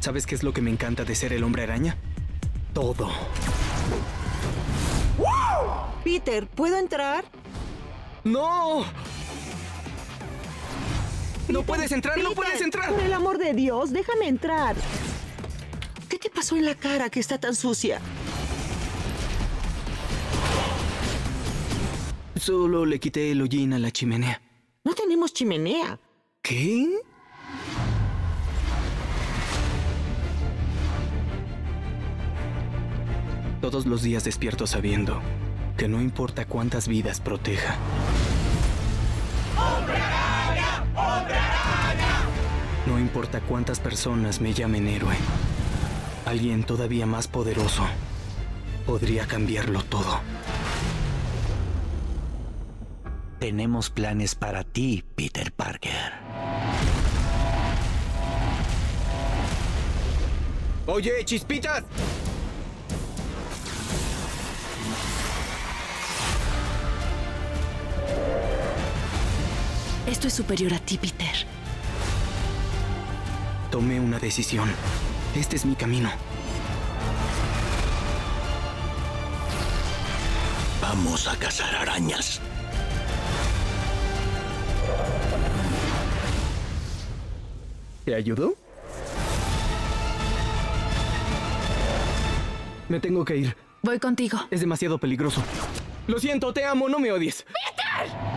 ¿Sabes qué es lo que me encanta de ser el Hombre Araña? Todo. Peter, ¿puedo entrar? ¡No! Peter, ¡no puedes entrar! Peter, ¡no puedes entrar! ¡Por el amor de Dios, déjame entrar! ¿Qué te pasó en la cara que está tan sucia? Solo le quité el hollín a la chimenea. ¡No tenemos chimenea! ¿Qué? Todos los días despierto sabiendo que no importa cuántas vidas proteja. ¡Hombre Araña! ¡Hombre Araña! No importa cuántas personas me llamen héroe, alguien todavía más poderoso podría cambiarlo todo. Tenemos planes para ti, Peter Parker. ¡Oye, Chispitas! Esto es superior a ti, Peter. Tomé una decisión. Este es mi camino. Vamos a cazar arañas. ¿Te ayudó? Me tengo que ir. Voy contigo. Es demasiado peligroso. Lo siento, te amo, no me odies. ¡Peter!